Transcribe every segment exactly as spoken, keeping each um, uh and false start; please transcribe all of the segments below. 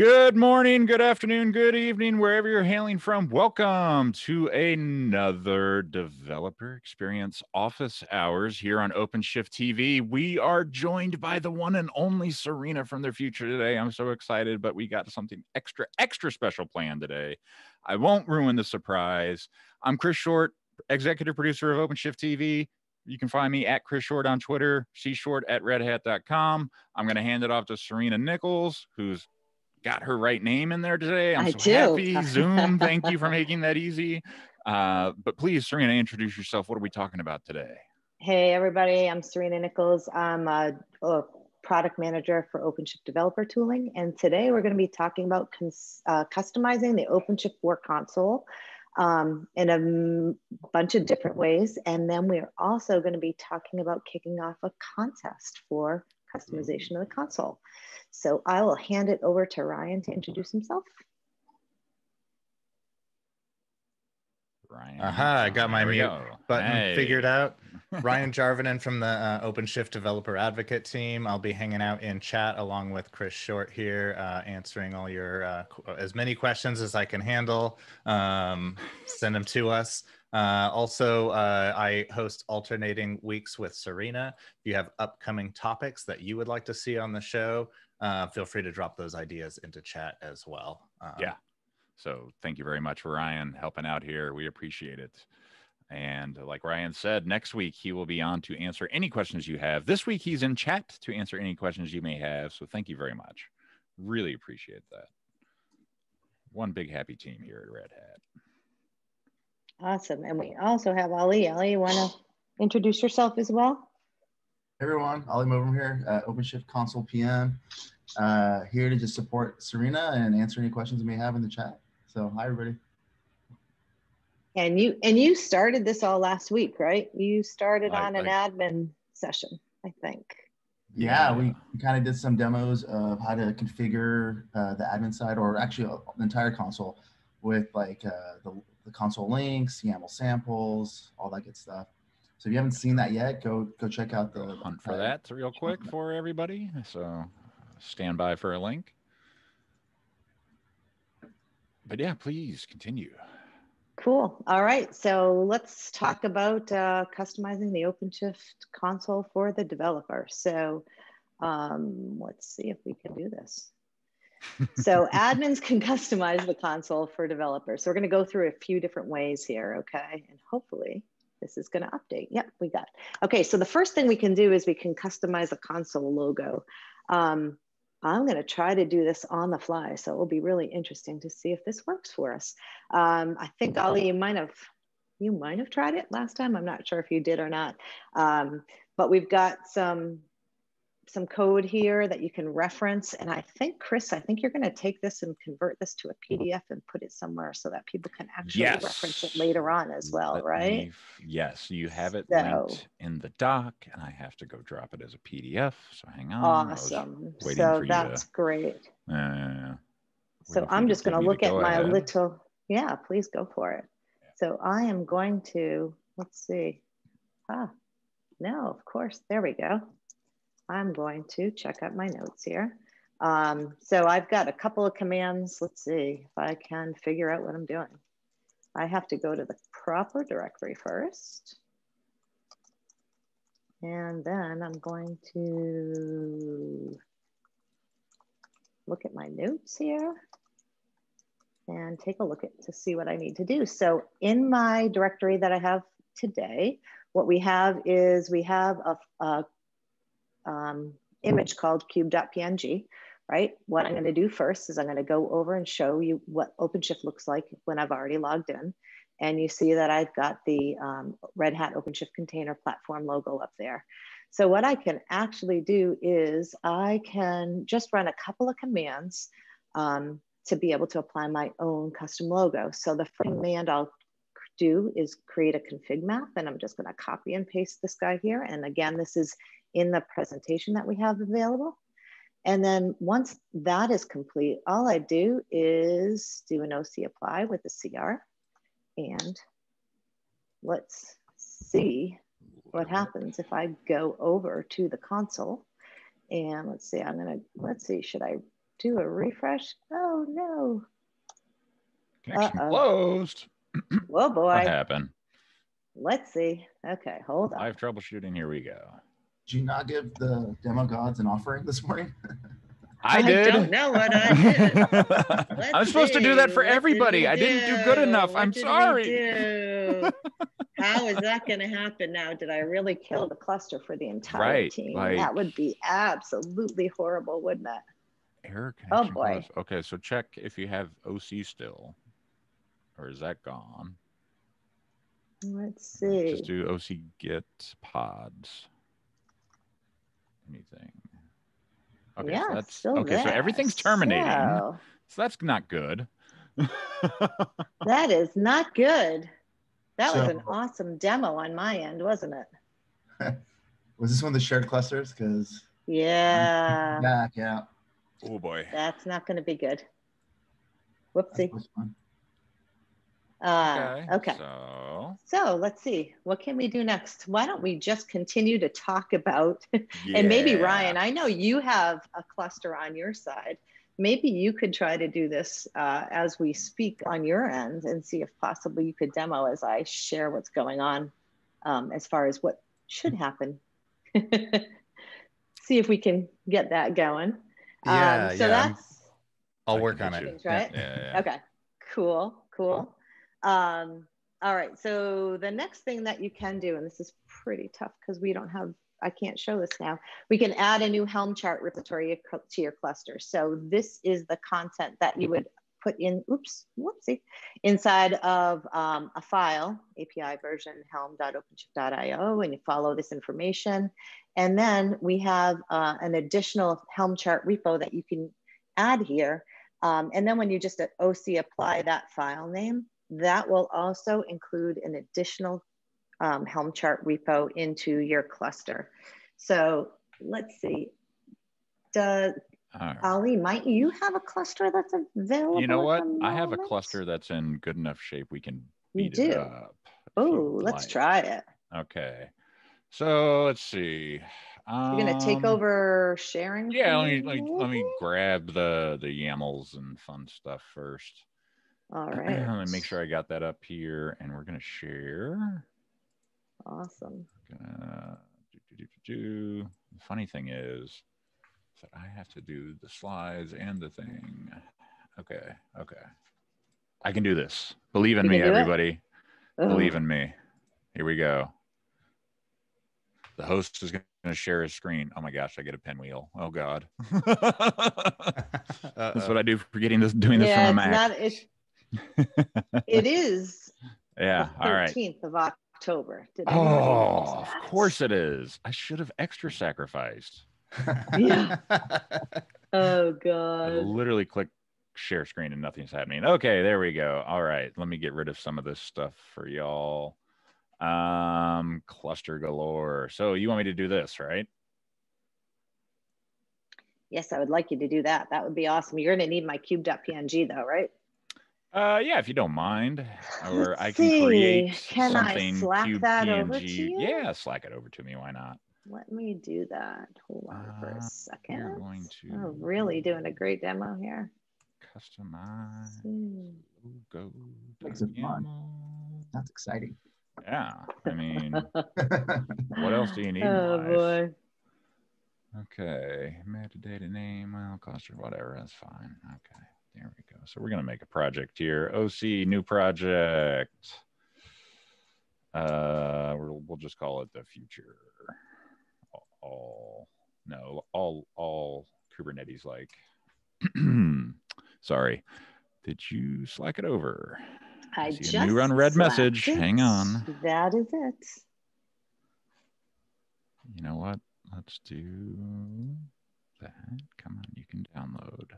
Good morning, good afternoon, good evening, wherever you're hailing from. Welcome to another Developer Experience Office Hours here on OpenShift T V. We are joined by the one and only Serena from their future today. I'm so excited, but we got something extra, extra special planned today. I won't ruin the surprise. I'm Chris Short, executive producer of OpenShift T V. You can find me at Chris Short on Twitter, c short at red hat dot com. I'm going to hand it off to Serena Nichols, who's got her right name in there today. I'm I so do. happy. Zoom, thank you for making that easy. Uh, but please, Serena, introduce yourself. What are we talking about today? Hey, everybody. I'm Serena Nichols. I'm a, a product manager for OpenShift Developer Tooling. And today we're going to be talking about uh, customizing the OpenShift Work Console um, in a bunch of different ways. And then we're also going to be talking about kicking off a contest for customization of the console. So I will hand it over to Ryan to introduce himself. Ryan. Aha, I got my mute button hey. figured out. Ryan Jarvanen from the uh, OpenShift Developer Advocate team. I'll be hanging out in chat along with Chris Short here, uh, answering all your, uh, as many questions as I can handle. Um, send them to us. Uh, also, uh, I host alternating weeks with Serena. If you have upcoming topics that you would like to see on the show, uh, feel free to drop those ideas into chat as well. Um, yeah. So thank you very much, Ryan, helping out here. We appreciate it. And like Ryan said, next week he will be on to answer any questions you have. This week he's in chat to answer any questions you may have. So thank you very much. Really appreciate that. One big happy team here at Red Hat. Awesome. And we also have Ali. Ali, you want to introduce yourself as well? Hey everyone, Ali Moverm here at OpenShift Console P M. Uh, here to just support Serena and answer any questions you may have in the chat. So hi everybody. And you and you started this all last week, right? You started I, on I, an admin session, I think. Yeah, we, we kind of did some demos of how to configure uh, the admin side, or actually uh, the entire console, with like uh, the, the console links, YAML samples, all that good stuff. So if you haven't seen that yet, go go check out the hunt for uh, that real quick for everybody. So stand by for a link. But yeah, please continue. Cool. All right. So let's talk about uh, customizing the OpenShift console for the developer. So um, let's see if we can do this. So admins can customize the console for developers. So we're going to go through a few different ways here, okay? And hopefully this is going to update. Yep, we got it. Okay, so the first thing we can do is we can customize the console logo. Um, I'm going to try to do this on the fly, so it will be really interesting to see if this works for us. Um, I think, Ali, you might have you might have tried it last time. I'm not sure if you did or not. Um, but we've got some... some code here that you can reference. And I think, Chris, I think you're going to take this and convert this to a P D F and put it somewhere so that people can actually yes. reference it later on as well, Let right? Me, yes, you have it so. linked in the doc, and I have to go drop it as a P D F. So hang on. Awesome. So that's to, great. Uh, so I'm just going to look at my ahead. little, yeah, please go for it. Yeah. So I am going to, let's see. Ah, no, of course, there we go. I'm going to check out my notes here. Um, so I've got a couple of commands. Let's see if I can figure out what I'm doing. I have to go to the proper directory first. And then I'm going to look at my notes here and take a look at to see what I need to do. So in my directory that I have today, what we have is we have a, a Um, image called cube dot P N G, right? What I'm going to do first is I'm going to go over and show you what OpenShift looks like when I've already logged in. And you see that I've got the um, Red Hat OpenShift Container Platform logo up there. So what I can actually do is I can just run a couple of commands um, to be able to apply my own custom logo. So the first command I'll do is create a config map, and I'm just going to copy and paste this guy here. And again, this is in the presentation that we have available. And then once that is complete, all I do is do an O C apply with the C R, and let's see what happens if I go over to the console. And let's see, I'm gonna, let's see, should I do a refresh. Oh no. Connection uh-oh. Closed. Well, boy. What happened? Let's see. Okay, hold on. Live troubleshooting. Here we go. Did you not give the demo gods an offering this morning? I, I did. I don't know what I did. I'm supposed see. to do that for what everybody. Did I didn't do good enough. What I'm sorry. How is that going to happen now? Did I really kill the cluster for the entire right, team? Like, that would be absolutely horrible, wouldn't it? Error connection. Oh boy. Close. Okay, so check if you have O C still, or is that gone? Let's see. Just do O C get pods. Anything. Okay, yeah, so that's still okay. There. So everything's terminating. So, so that's not good. That is not good. That so, was an awesome demo on my end, wasn't it? Was this one of the shared clusters? Because yeah, back out. Oh boy, that's not going to be good. Whoopsie. Uh, okay. okay. So. so let's see. What can we do next? Why don't we just continue to talk about, yeah. and maybe Ryan, I know you have a cluster on your side. Maybe you could try to do this uh, as we speak on your end and see if possibly you could demo as I share what's going on um, as far as what should happen. See if we can get that going. Yeah, um, so yeah. that's. I'll work on it. Right? Yeah, yeah, yeah. Okay, cool, cool. Um, all right, so the next thing that you can do, and this is pretty tough because we don't have, I can't show this now, we can add a new Helm chart repository to your cluster. So this is the content that you would put in, oops, whoopsie, inside of um, a file, A P I version, helm dot openshift dot i o, and you follow this information. And then we have uh, an additional Helm chart repo that you can add here. Um, and then when you just O C apply that file name, that will also include an additional um, Helm chart repo into your cluster. So let's see, does, right. Ali, might you have a cluster that's available? You know what? I have a cluster that's in good enough shape. We can beat you it do. up. Oh, let's like. try it. Okay, so let's see. Um, You're gonna take over sharing? Yeah, let me, like, let me grab the, the YAMLs and fun stuff first. All right. Let me make sure I got that up here, and we're gonna share. Awesome. Gonna do, do, do, do, do. The funny thing is that I have to do the slides and the thing. Okay, okay. I can do this. Believe in you me, everybody. Believe in me. Here we go. The host is gonna share his screen. Oh my gosh, I get a pinwheel. Oh God. Uh-oh. That's what I do for getting this, doing this yeah, from a Mac. Not, it's it is yeah the all right thirteenth of October. Did oh of course it is. I should have extra sacrificed. Yeah. Oh God, I literally clicked share screen and nothing's happening. Okay, there we go. All right, let me get rid of some of this stuff for y'all. Um cluster galore. So you want me to do this, right? Yes, I would like you to do that. That would be awesome. You're going to need my cube dot P N G though, right? Uh, yeah, if you don't mind, or Let's I can see. create can something. Can I slack Cube that P N G. Over to you? Yeah, slack it over to me. Why not? Let me do that. Hold on uh, for a second. We're going to oh, really doing a great demo here. Customize. Go. Makes it fun. That's exciting. Yeah, I mean, what else do you need? Oh in life? boy. Okay, metadata name, well, cluster, whatever. That's fine. Okay. There we go. So we're going to make a project here. O C, new project. Uh, we'll, we'll just call it the future. All, all no, all, all Kubernetes like. Sorry. Did you slack it over? I, I just new run red message. It. Hang on. That is it. You know what? Let's do that. Come on, you can download.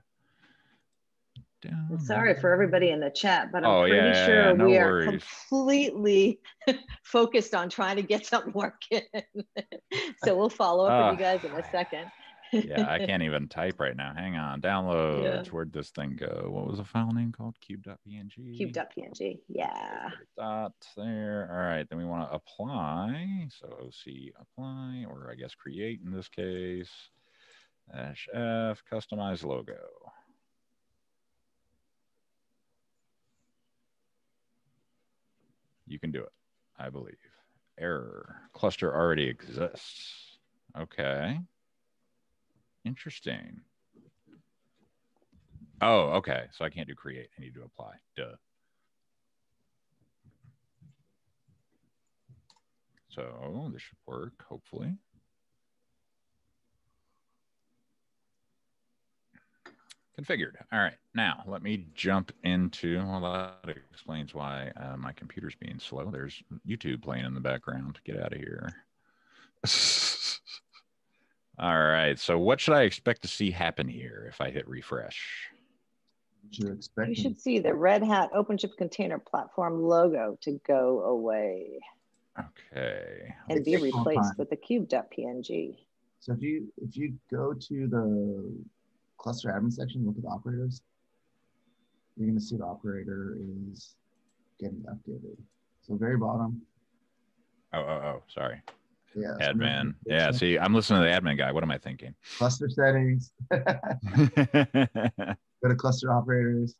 Down. I'm sorry for everybody in the chat, but I'm oh, pretty yeah, sure yeah, no we worries. are completely focused on trying to get something working. So we'll follow up uh, with you guys in a second. Yeah, I can't even type right now. Hang on, downloads. Yeah. Where'd this thing go? What was the file name called? cube dot P N G. cube dot P N G, yeah. Dot there. All right, then we want to apply. So O C apply, or I guess create in this case. dash F, customize logo. You can do it, I believe. Error, cluster already exists. Okay, interesting. Oh, okay, so I can't do create, I need to apply, duh. So this should work, hopefully. Configured. All right, now let me jump into, well, that explains why uh, my computer's being slow. There's YouTube playing in the background. Get out of here. All right, so what should I expect to see happen here if I hit refresh? You should see the Red Hat OpenShift Container Platform logo to go away. Okay. And be replaced with the cube dot P N G. So if you, if you go to the cluster admin section, look at the operators, you're going to see the operator is getting updated. So very bottom. Oh, oh, oh, sorry. Yeah, admin. Yeah, see, I'm listening to the admin guy. What am I thinking? Cluster settings. Go to cluster operators.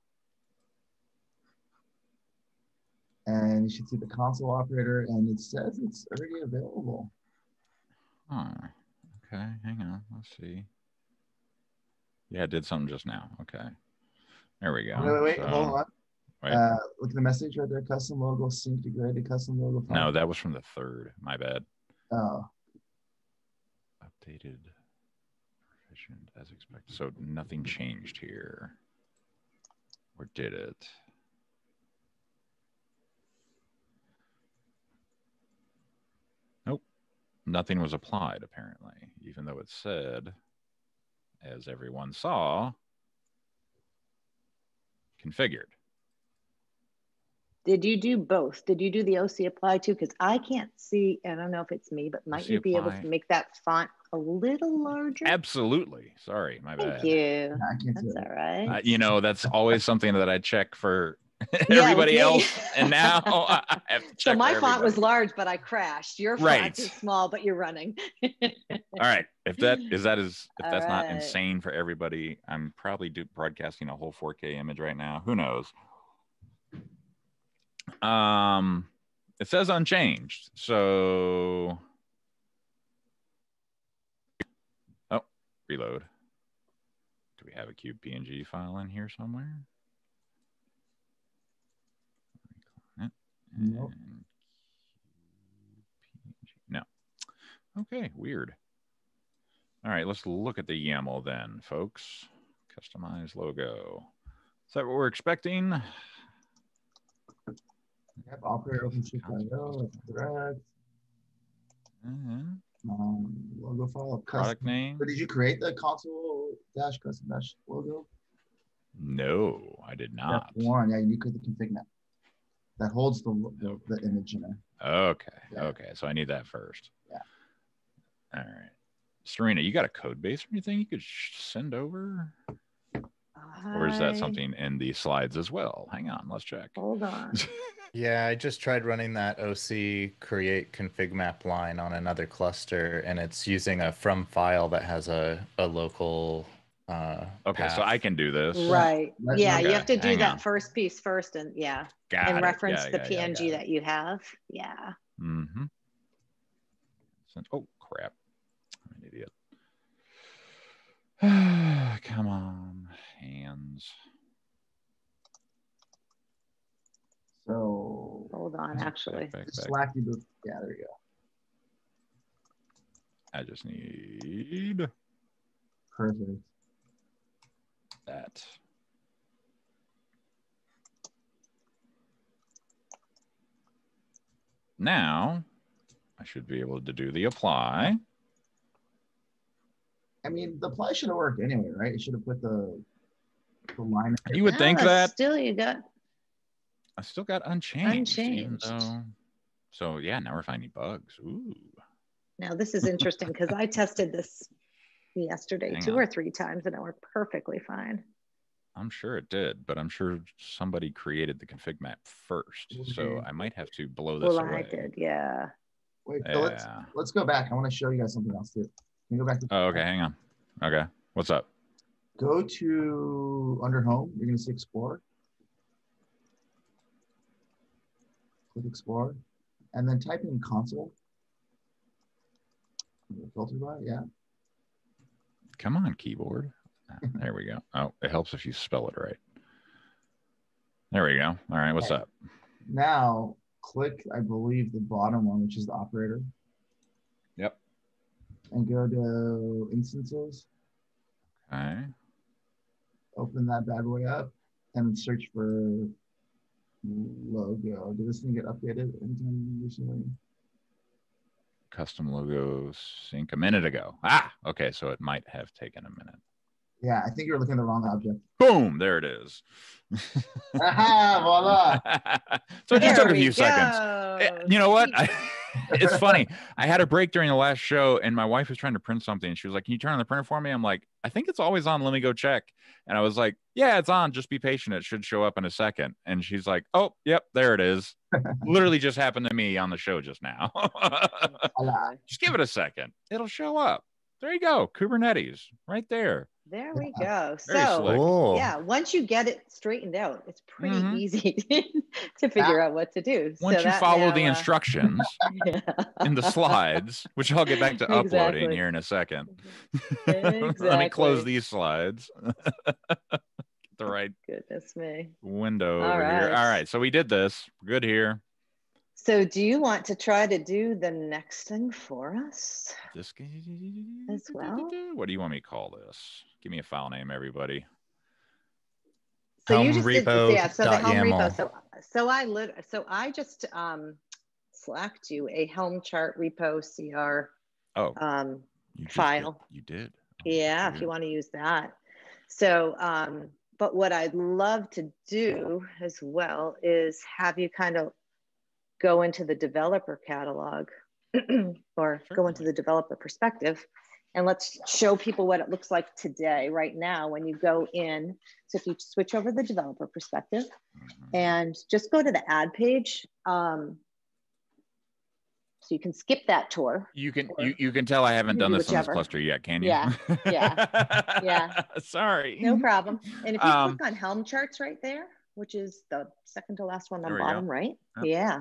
And you should see the console operator, and it says it's already available. Oh, okay, hang on, let's see. Yeah, it did something just now. Okay, there we go. Wait, wait, wait so, hold on. Wait. Uh, look at the message right there, custom logo, sync to graded custom logo. File. No, that was from the third, my bad. Oh. Updated, provisioned as expected. So nothing changed here, or did it? Nothing was applied, apparently, even though it said, as everyone saw, configured. Did you do both? Did you do the O C apply to? Because I can't see, I don't know if it's me, but might O C you be apply. able to make that font a little larger? Absolutely. Sorry, my Thank bad. Thank you. I can't that's all right. Uh, you know, that's always something that I check for everybody yeah, else and now oh, I have to check. So my font was large but I crashed. Your font right. is small but you're running. All right, if that is that is if All that's right. not insane for everybody, I'm probably do broadcasting a whole four K image right now, who knows. Um it says unchanged, so oh, reload. Do we have a cube P N G file in here somewhere? Nope. No. Okay, weird. All right, let's look at the YAML then, folks. Customize logo. Is that what we're expecting? Yep, operator OpenShift dot I O, threads. Mm-hmm. um, logo file. Product custom. Name. Or did you create the console dash custom dash logo? No, I did not. That's one, yeah, you need to create the config map. That holds the, the, the image in it. Okay, yeah. okay, so I need that first. Yeah. All right. Serena, you got a code base or anything you could sh send over? Hi. Or is that something in the slides as well? Hang on, let's check. Hold on. Yeah, I just tried running that O C create config map line on another cluster, and it's using a from file that has a, a local... Uh, okay, path. So I can do this. Right. Yeah, okay. You have to do Hang that on. first piece first, and yeah, got and it. reference yeah, the yeah, P N G yeah, that you have. Yeah. Mm-hmm. Oh crap! I'm an idiot. Come on, hands. So hold on, actually. Back, back, back. Slack you. Yeah, there you go. I just need. Perfect. That. Now I should be able to do the apply. I mean, the apply should have worked anyway, right? It should have put the, the line. You would no, think that. Still, you got. I still got unchanged. Unchanged. Though, so yeah, now we're finding bugs. Ooh. Now this is interesting because I tested this yesterday Hang two on. or three times and it worked perfectly fine. I'm sure it did, but I'm sure somebody created the config map first, okay. So I might have to blow this well, away. I did, yeah. Wait, yeah. So let's let's go back. I want to show you guys something else too. Can you go back to? Oh, okay, hang on. Okay, what's up? Go to, under Home, you're gonna see Explore. Click Explore, and then type in console. Filter by, yeah. Come on, keyboard. There we go. Oh, it helps if you spell it right. There we go. All right, what's okay. up? Now, click, I believe, the bottom one, which is the operator. Yep. And go to instances. Okay. Open that bad boy up and search for logo. Did this thing get updated anytime recently? Custom logo sync a minute ago. Ah, okay, so it might have taken a minute. Yeah, I think you're looking at the wrong object. Boom, there it is. Aha, voila. So it just there took a few go. seconds. It, you know what? I, it's funny. I had a break during the last show and my wife was trying to print something. And she was like, can you turn on the printer for me? I'm like, I think it's always on. Let me go check. And I was like, yeah, it's on. Just be patient. It should show up in a second. And she's like, oh, yep, there it is. Literally just happened to me on the show just now. Just give it a second. It'll show up. There you go. Kubernetes right there. There we go. So yeah, once you get it straightened out, it's pretty mm-hmm. easy to figure out what to do. Once so you follow now, the instructions uh, in the slides, which I'll get back to exactly. uploading here in a second. Exactly. Let me close these slides. The right Goodness me. window All over right. here. All right, so we did this. We're good here. So do you want to try to do the next thing for us this as well? What do you want me to call this? Give me a file name, everybody. So Helm you just repo did, yeah, so the Helm repo. So, so I lit, so I just um, Slacked you a Helm chart repo C R oh, um, you file. Did, you did. Oh, yeah, you if did. you want to use that. So, um, but what I'd love to do as well is have you kind of go into the developer catalog or Certainly. go into the developer perspective, and let's show people what it looks like today, right now, when you go in. So if you switch over the developer perspective mm-hmm. and just go to the ad page, um, so you can skip that tour. You can, you, you can tell I haven't done this whichever. on this cluster yet, can you? Yeah, yeah, yeah. Sorry. No problem. And if you um, click on Helm charts right there, which is the second to last one on the bottom, go. right? Yep. Yeah.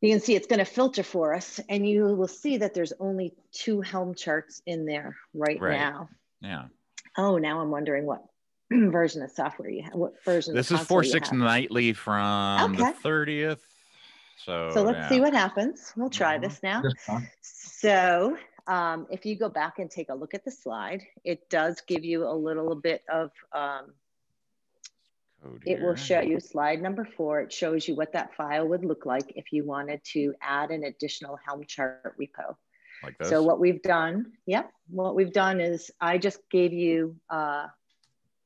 You can see it's going to filter for us, and you will see that there's only two Helm charts in there right, right. now. Yeah. Oh, now I'm wondering what version of software you have. What version? This of is four point six nightly from okay. the thirtieth. So, so let's yeah. see what happens. We'll try mm-hmm. this now. So um, if you go back and take a look at the slide, it does give you a little bit of um, code it here. will show you slide number four. It shows you what that file would look like if you wanted to add an additional Helm chart repo. Like this. So what we've done, yeah, what we've done is I just gave you uh,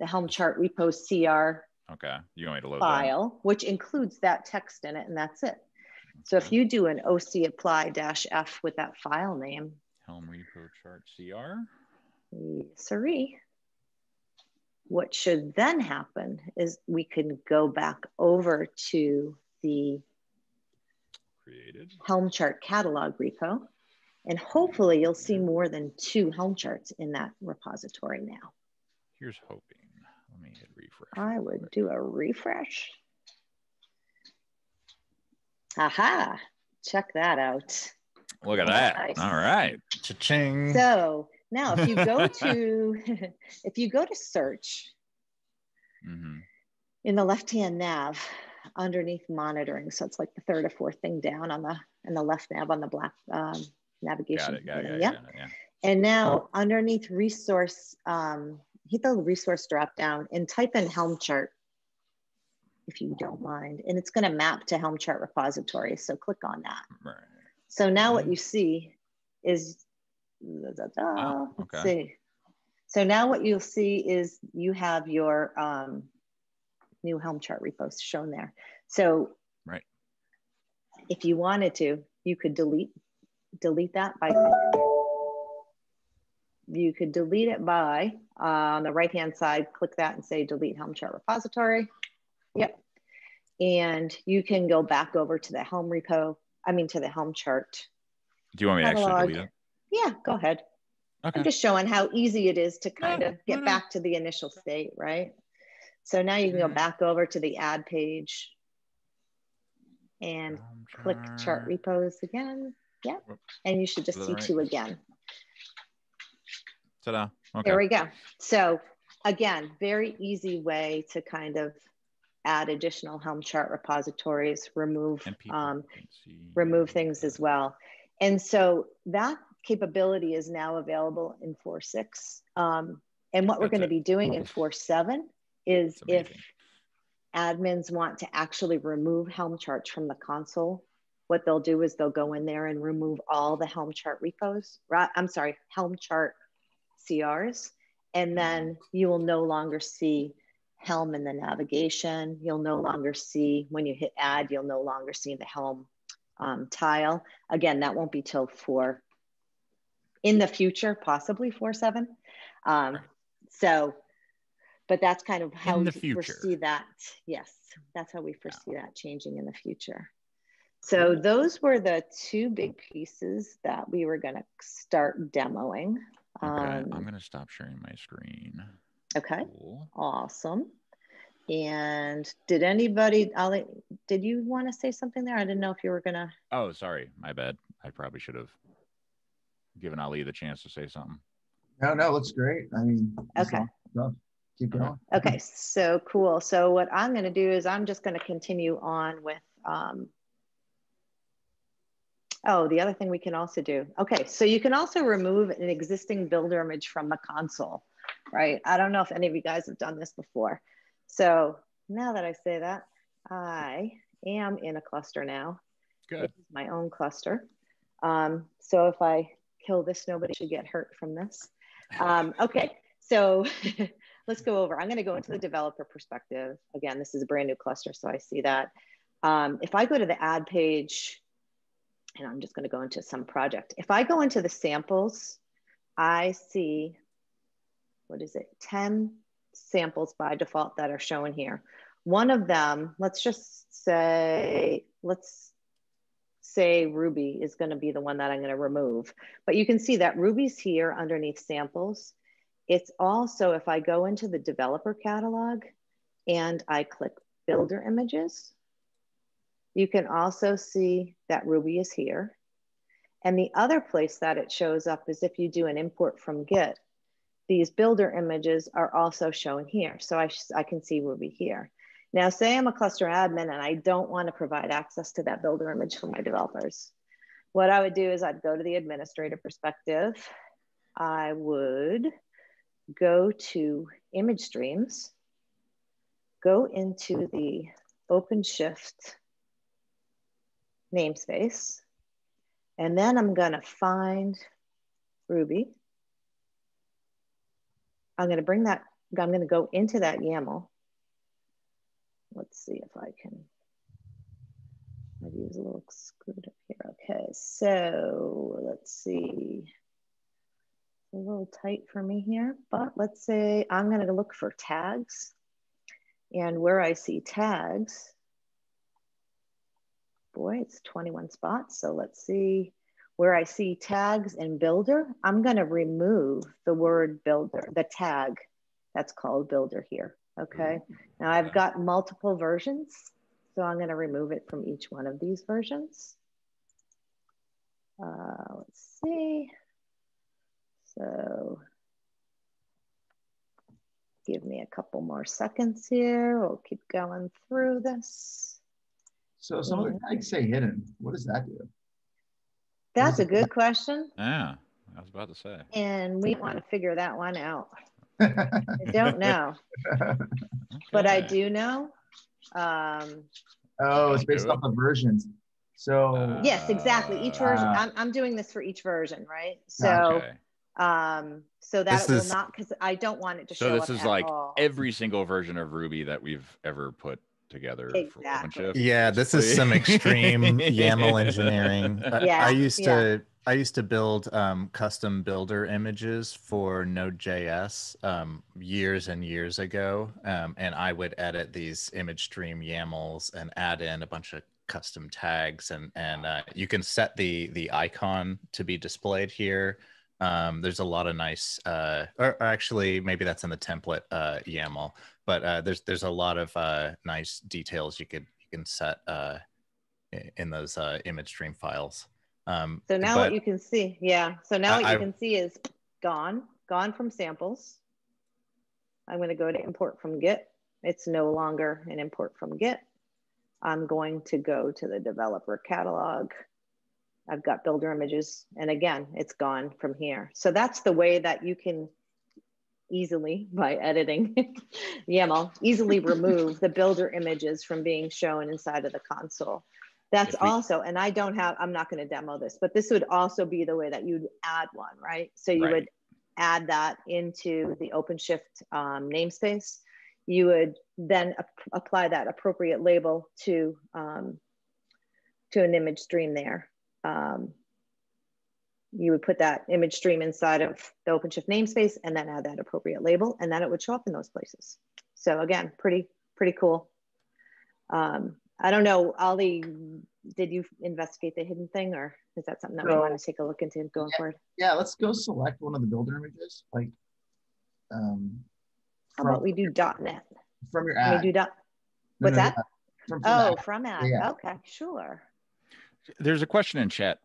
the Helm chart repo C R okay. you want me to load file, that? which includes that text in it, and that's it. So okay. if you do an O C apply dash F with that file name. Helm repo chart C R. Sorry. What should then happen is we can go back over to the Created. Helm chart catalog repo, and hopefully you'll see more than two Helm charts in that repository now. Here's hoping. Let me hit refresh. I would do a refresh. Aha, check that out. Look at that. Nice. All right. Cha-ching. So, now, if you go to, if you go to search mm-hmm. in the left-hand nav underneath monitoring, so it's like the third or fourth thing down on the, in the left nav on the black um, navigation. Got it, got it, got it, yep. got it, yeah. And now oh. underneath resource, um, hit the resource drop down and type in Helm chart, if you don't mind. And it's gonna map to Helm chart repository. So click on that. Right. So now what you see is, Da, da, da. Oh, okay. Let's see. So now what you'll see is you have your um, new Helm chart repos shown there. So right. if you wanted to, you could delete delete that by you could delete it by uh, on the right hand side, click that and say delete Helm chart repository. Yep. And you can go back over to the Helm repo, I mean to the Helm chart. Do you want me catalog. to actually delete it? Yeah, go ahead. Okay. I'm just showing how easy it is to kind no, of get no, no. back to the initial state, right? So now you can go back over to the add page and click chart repos again. Yeah, and you should just see right. two again. Ta-da. Okay. There we go. So again, very easy way to kind of add additional Helm chart repositories, remove, um, remove things as well. And so that capability is now available in four point six. Um, and what That's we're going to be doing in four point seven is if admins want to actually remove Helm charts from the console, what they'll do is they'll go in there and remove all the Helm chart repos, right? I'm sorry, Helm chart C Rs. And then you will no longer see Helm in the navigation. You'll no longer see, when you hit add, you'll no longer see the Helm um, tile. Again, that won't be till four, in the future, possibly four point seven. Um, so, but that's kind of how we foresee that. Yes, that's how we foresee that changing in the future. So those were the two big pieces that we were gonna start demoing. Okay, um, I'm gonna stop sharing my screen. Okay, cool. Awesome. And did anybody, Ali, did you want to say something there? I didn't know if you were gonna. Oh, sorry, my bad. I probably should have given Ali the chance to say something. No, no, it's great. I mean, okay. Keep going. Okay, so cool. So what I'm gonna do is I'm just gonna continue on with, um, oh, the other thing we can also do. Okay, so you can also remove an existing builder image from the console, right? I don't know if any of you guys have done this before. So now that I say that, I am in a cluster now. Good. This is my own cluster. Um, so if I kill this, nobody should get hurt from this. Um, okay, so let's go over. I'm gonna go into the developer perspective. Again, this is a brand new cluster, so I see that. Um, if I go to the add page, and I'm just going to go into some project. If I go into the samples, I see, what is it? ten samples by default that are shown here. One of them, let's just say, let's say Ruby is going to be the one that I'm going to remove. But you can see that Ruby's here underneath samples. It's also, if I go into the developer catalog and I click builder images, you can also see that Ruby is here. And the other place that it shows up is if you do an import from Git, these builder images are also shown here. So I, I can see Ruby here. Now say I'm a cluster admin and I don't want to provide access to that builder image for my developers. What I would do is I'd go to the administrator perspective. I would go to image streams, go into the OpenShift namespace, and then I'm gonna find Ruby. I'm gonna bring that, I'm gonna go into that YAML. Let's see if I can, maybe use a little screwed up here. Okay, so let's see. It's a little tight for me here, but let's say I'm gonna look for tags, and where I see tags, boy, it's twenty-one spots. So let's see where I see tags and builder. I'm going to remove the word builder, the tag that's called builder here. Okay. Now I've got multiple versions, so I'm going to remove it from each one of these versions. Uh, let's see. So give me a couple more seconds here. We'll keep going through this. So some of the tags say hidden. What does that do? That's a good question. Yeah, I was about to say. And we want to figure that one out. I don't know. Okay. But I do know. Um, oh, it's based off the versions. So. Uh, yes, exactly. Each version. Uh, I'm, I'm doing this for each version, right? So. Okay. Um, so that this it will is, not, because I don't want it to so show up. So this is at like all. Every single version of Ruby that we've ever put together. Exactly. For yeah, this is some extreme YAML engineering. Yeah, I, I used yeah. to I used to build um, custom builder images for Node.js um, years and years ago, um, and I would edit these image stream YAMLs and add in a bunch of custom tags, and and uh, you can set the the icon to be displayed here. Um, there's a lot of nice, uh, or, or actually maybe that's in the template uh, YAML, but uh, there's there's a lot of uh, nice details you could you can set uh, in those uh, image stream files. Um, so now what you can see, yeah. So now I, what you I, can see is gone, gone from samples. I'm going to go to import from Git. It's no longer an import from Git. I'm going to go to the developer catalog. I've got builder images, and again, it's gone from here. So that's the way that you can easily, by editing YAML, easily remove the builder images from being shown inside of the console. That's we, also, and I don't have, I'm not going to demo this, but this would also be the way that you'd add one, right? So you right. would add that into the OpenShift um, namespace. You would then ap apply that appropriate label to, um, to an image stream there. Um, you would put that image stream inside of the OpenShift namespace and then add that appropriate label, and then it would show up in those places. So again, pretty, pretty cool. Um, I don't know, Ali, did you investigate the hidden thing, or is that something that so, we want to take a look into going yeah, forward? Yeah, let's go select one of the builder images. Like, um, how about we do .NET? From your app. We do dot, no, what's no, that? From, from oh, app. from app, yeah. Okay, sure. There's a question in chat.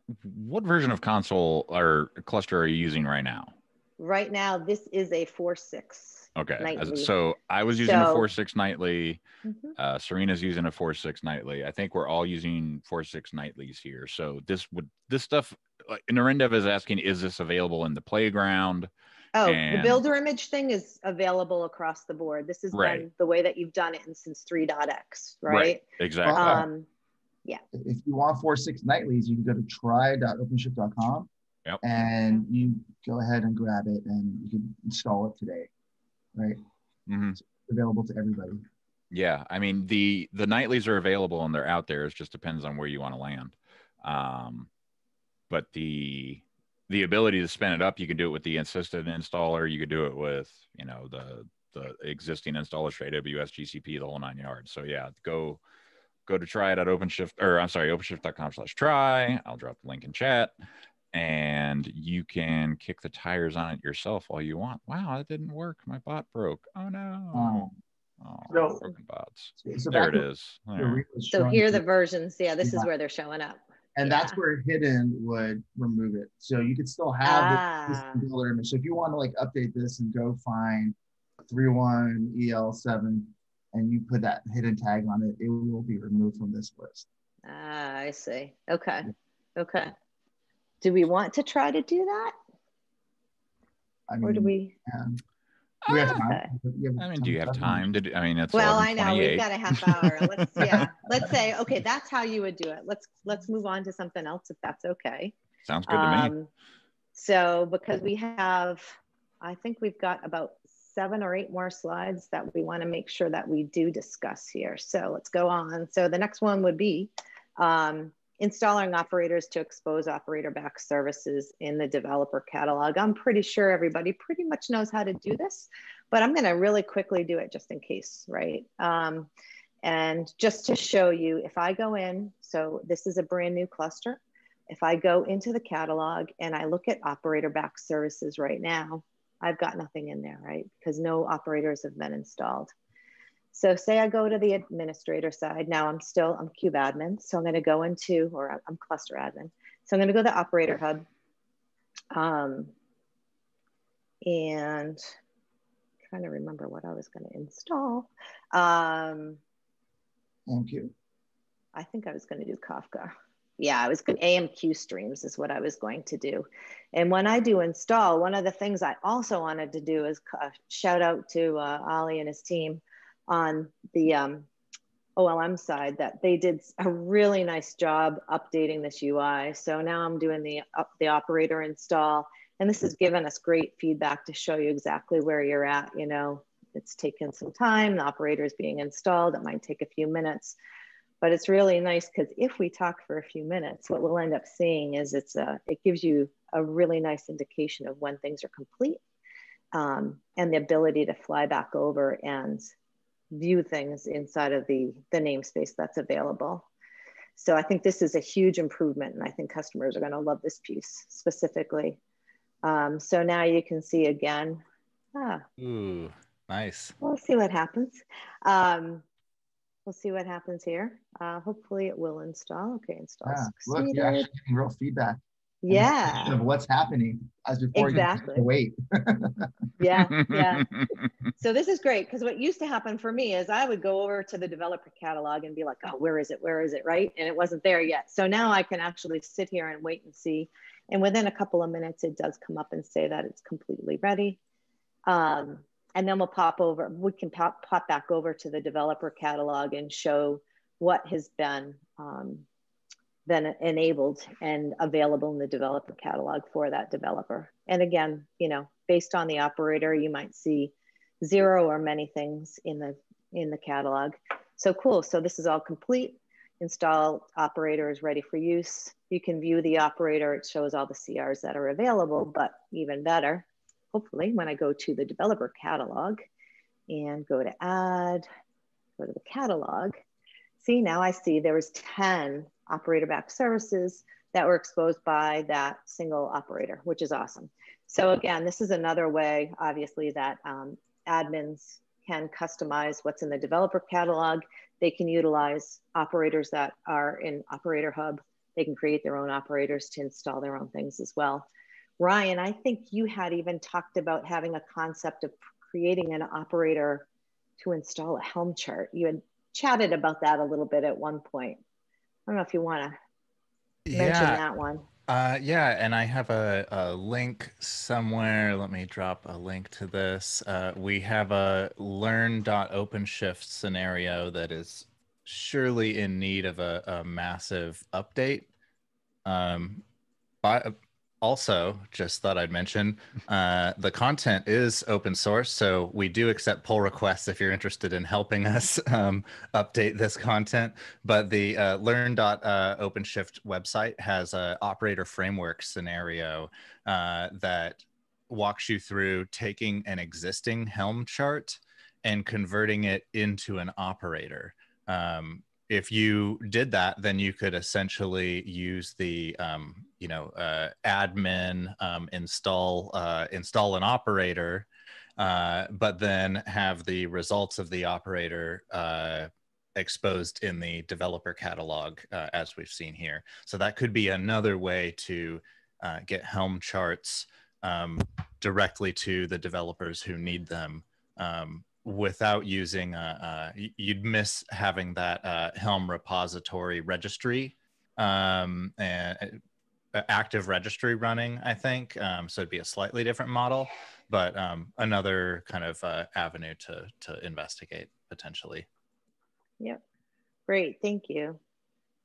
What version of console or cluster are you using right now? Right now, this is a four point six. Okay. Nightly. So I was using so, a four point six nightly. Mm-hmm. uh, Serena's using a four point six nightly. I think we're all using four point six nightlies here. So this would this stuff, like Narendev is asking, is this available in the playground? Oh, and the builder image thing is available across the board. This has right. been the way that you've done it since three dot x, right? Right, exactly. Um, Yeah. If you want four point six nightlies, you can go to try dot openshift dot com yep. and you go ahead and grab it, and you can install it today, right? Mm-hmm. It's available to everybody. Yeah, I mean, the the nightlies are available and they're out there. It just depends on where you want to land. Um, but the the ability to spin it up, you can do it with the insistent installer. You could do it with, you know, the the existing installers for A W S, G C P, the whole nine yards. So yeah, go. Go to try dot openshift, or I'm sorry, openshift dot com slash try. I'll drop the link in chat, and you can kick the tires on it yourself all you want. Wow, that didn't work. My bot broke. Oh no! Oh, so, broken bots. So there it is. There. So here are the versions. Yeah, this yeah. is where they're showing up. And yeah. that's where hidden would remove it. So you could still have ah. this builder image. So if you want to like update this and go find three one E L seven. And you put that hidden tag on it, it will be removed from this list. Ah, I see. Okay. Okay. Do we want to try to do that? I mean, or do we? Yeah. We have time. We have I mean, do you have time to do, I mean, that's well, I know we've got a half hour. Let's, yeah. Let's say, okay, that's how you would do it. Let's, let's move on to something else if that's okay. Sounds good um, to me. So because we have, I think we've got about seven or eight more slides that we want to make sure that we do discuss here. So let's go on. So the next one would be um, installing operators to expose operator-backed services in the developer catalog. I'm pretty sure everybody pretty much knows how to do this, but I'm going to really quickly do it just in case, right? Um, and just to show you, if I go in, so this is a brand new cluster. If I go into the catalog and I look at operator-backed services right now, I've got nothing in there, right? Because no operators have been installed. So say I go to the administrator side. Now I'm still, I'm Cube admin. So I'm gonna go into, or I'm cluster admin. So I'm gonna go to the Operator Hub. Um, and I'm trying to remember what I was gonna install. Um, Thank you. I think I was gonna do Kafka. Yeah, I was going to A M Q streams is what I was going to do. And when I do install, one of the things I also wanted to do is uh, shout out to uh, Ali and his team on the um, O L M side that they did a really nice job updating this U I. So now I'm doing the, uh, the operator install, and this has given us great feedback to show you exactly where you're at. You know, it's taken some time, the operator is being installed, it might take a few minutes. But it's really nice because if we talk for a few minutes, what we'll end up seeing is it's a, it gives you a really nice indication of when things are complete um, and the ability to fly back over and view things inside of the, the namespace that's available. So I think this is a huge improvement, and I think customers are going to love this piece specifically. Um, so now you can see again. Ah, ooh, nice. We'll see what happens. Um, we'll see what happens here. Uh, hopefully it will install. Okay, install. Yeah, look, you're actually getting real feedback. Yeah. Of what's happening as before. Exactly. You wait. Yeah, yeah. So this is great, because what used to happen for me is I would go over to the developer catalog and be like, oh, where is it? Where is it? Right. And it wasn't there yet. So now I can actually sit here and wait and see. And within a couple of minutes, it does come up and say that it's completely ready. Um, and then we'll pop over, we can pop, pop back over to the developer catalog and show what has been um, then enabled and available in the developer catalog for that developer. And again, you know, based on the operator, you might see zero or many things in the, in the catalog. So cool, so this is all complete. Install operator is ready for use. You can view the operator, it shows all the C Rs that are available, but even better, hopefully, when I go to the developer catalog and go to add, go to the catalog, see, now I see there was ten operator-backed services that were exposed by that single operator, which is awesome. So again, this is another way, obviously, that um, admins can customize what's in the developer catalog. They can utilize operators that are in Operator Hub. They can create their own operators to install their own things as well. Ryan, I think you had even talked about having a concept of creating an operator to install a Helm chart. You had chatted about that a little bit at one point. I don't know if you want to mention yeah. that one. Uh, yeah, and I have a, a link somewhere. Let me drop a link to this. Uh, we have a learn.openshift scenario that is surely in need of a, a massive update. Um, by, also, just thought I'd mention, uh, the content is open source, so we do accept pull requests if you're interested in helping us um, update this content. But the uh, learn.openshift website has an operator framework scenario uh, that walks you through taking an existing Helm chart and converting it into an operator. Um, if you did that, then you could essentially use the um, you know, uh, admin um, install uh, install an operator, uh, but then have the results of the operator uh, exposed in the developer catalog, uh, as we've seen here. So that could be another way to uh, get Helm charts um, directly to the developers who need them. Um, without using, uh, uh, you'd miss having that uh, Helm repository registry, um, and, uh, active registry running, I think. Um, so it'd be a slightly different model, but um, another kind of uh, avenue to, to investigate potentially. Yep, great, thank you.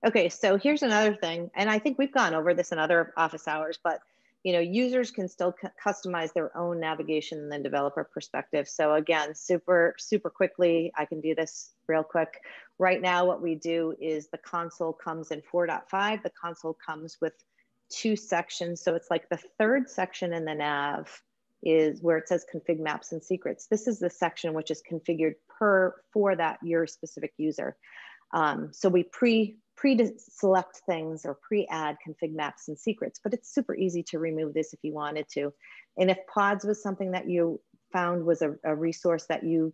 Okay, so here's another thing, and I think we've gone over this in other office hours, but you know, users can still customize their own navigation in the developer perspective. So again, super, super quickly, I can do this real quick. Right now, what we do is the console comes in four point five. The console comes with two sections. So it's like the third section in the nav is where it says config maps and secrets. This is the section which is configured per for that your specific user. Um, so we pre pre-select things or pre-add config maps and secrets, but it's super easy to remove this if you wanted to. And if pods was something that you found was a, a resource that you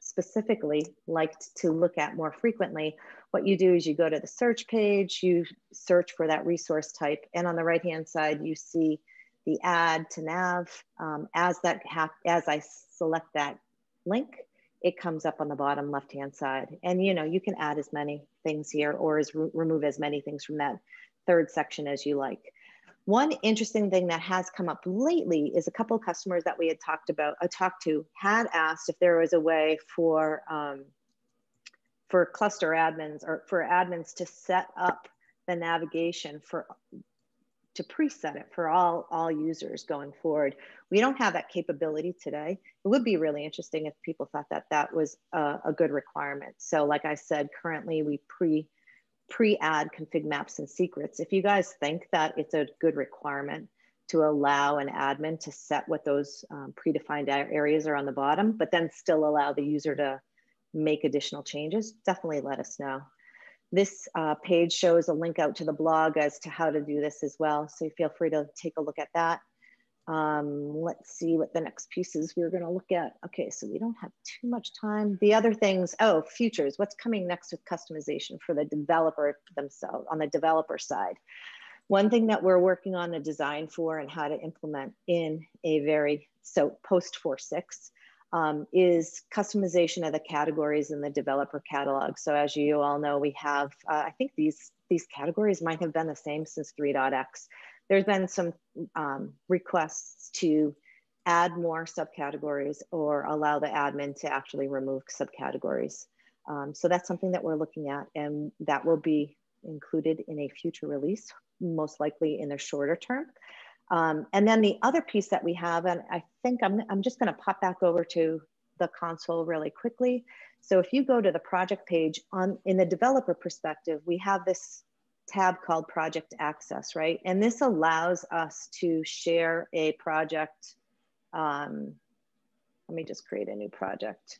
specifically liked to look at more frequently, what you do is you go to the search page, you search for that resource type, and on the right-hand side, you see the add to nav. Um, as, that as I select that link, it comes up on the bottom left-hand side. And you know, you can add as many things here or as re remove as many things from that third section as you like. One interesting thing that has come up lately is a couple of customers that we had talked about, uh, talked to had asked if there was a way for, um, for cluster admins or for admins to set up the navigation for, to preset it for all, all users going forward. We don't have that capability today. It would be really interesting if people thought that that was a, a good requirement. So like I said, currently we pre, pre-add config maps and secrets. If you guys think that it's a good requirement to allow an admin to set what those um, predefined areas are on the bottom, but then still allow the user to make additional changes, definitely let us know. This uh, page shows a link out to the blog as to how to do this as well. So feel free to take a look at that. Um, let's see what the next pieces we're going to look at. Okay, so we don't have too much time. The other things, oh, futures. What's coming next with customization for the developer themselves, on the developer side? One thing that we're working on the design for and how to implement in a very, so post four point six um, is customization of the categories in the developer catalog. So as you all know, we have, uh, I think these, these categories might have been the same since three dot x. There's been some um, requests to add more subcategories or allow the admin to actually remove subcategories. Um, so that's something that we're looking at, and that will be included in a future release, most likely in the shorter term. Um, and then the other piece that we have, and I think I'm, I'm just gonna pop back over to the console really quickly. So if you go to the project page, on in the developer perspective, we have this tab called project access, right? And this allows us to share a project. Um, let me just create a new project.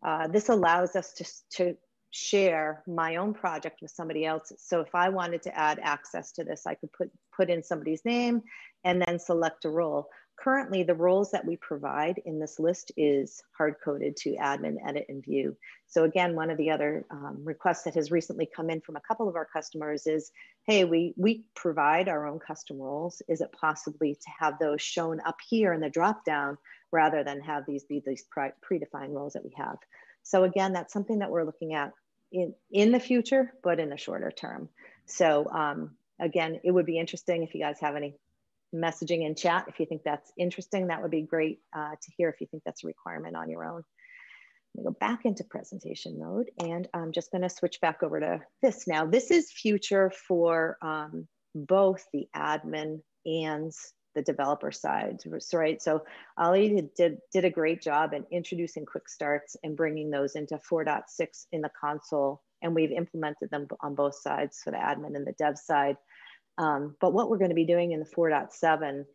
Uh, this allows us to, to share my own project with somebody else. So if I wanted to add access to this, I could put, put in somebody's name and then select a role. Currently, the roles that we provide in this list is hard-coded to admin, edit, and view. So again, one of the other um, requests that has recently come in from a couple of our customers is, hey, we, we provide our own custom roles. Is it possibly to have those shown up here in the drop-down rather than have these be these predefined roles that we have? So again, that's something that we're looking at in, in the future, but in the shorter term. So um, again, it would be interesting if you guys have any messaging in chat. If you think that's interesting, that would be great uh, to hear if you think that's a requirement on your own. I'm gonna go back into presentation mode, and I'm just gonna switch back over to this now. This is future for um, both the admin and the developer side, right? So Ali did, did a great job in introducing quick starts and bringing those into four point six in the console. And we've implemented them on both sides for the admin and the dev side. Um, but what we're going to be doing in the four point seven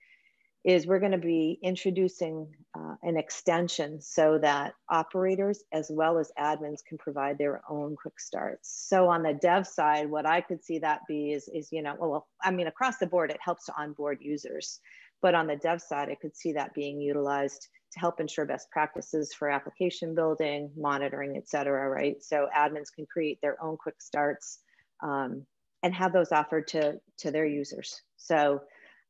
is we're going to be introducing uh, an extension so that operators as well as admins can provide their own quick starts. So on the dev side, what I could see that be is, is you know, well, I mean, across the board, it helps to onboard users. But on the dev side, I could see that being utilized to help ensure best practices for application building, monitoring, et cetera, right? So admins can create their own quick starts um, and have those offered to, to their users. So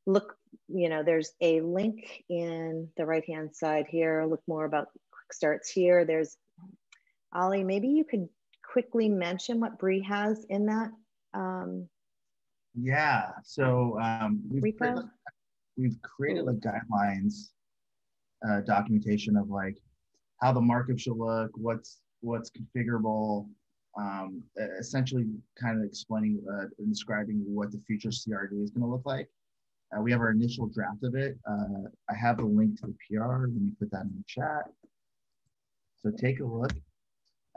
look, you know, there's a link in the right-hand side here. Look more about quick starts here. There's, Ali, maybe you could quickly mention what Bree has in that. Um, yeah, so um, we've, created, we've created like guidelines, uh, documentation of like how the markup should look, what's, what's configurable, Um, essentially kind of explaining uh, and describing what the future C R D is going to look like. Uh, we have our initial draft of it. Uh, I have a link to the P R. Let me put that in the chat. So take a look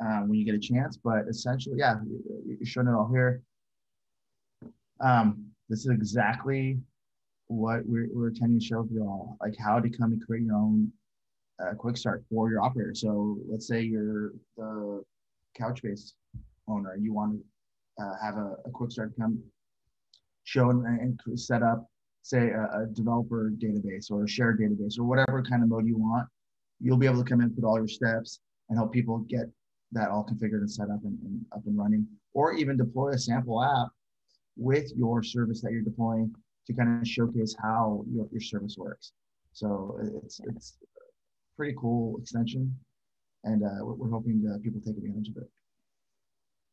uh, when you get a chance. But essentially, yeah, you're showing it all here. Um, this is exactly what we're, we're attempting to show you all, like how to come and create your own uh, quick start for your operator. So let's say you're the Couchbase owner, you want to uh, have a, a quick start come show and, and set up, say, a, a developer database or a shared database or whatever kind of mode you want. You'll be able to come in, put all your steps, and help people get that all configured and set up and, and up and running, or even deploy a sample app with your service that you're deploying to kind of showcase how your, your service works. So it's, it's a pretty cool extension. And uh, we're hoping that people take advantage of it.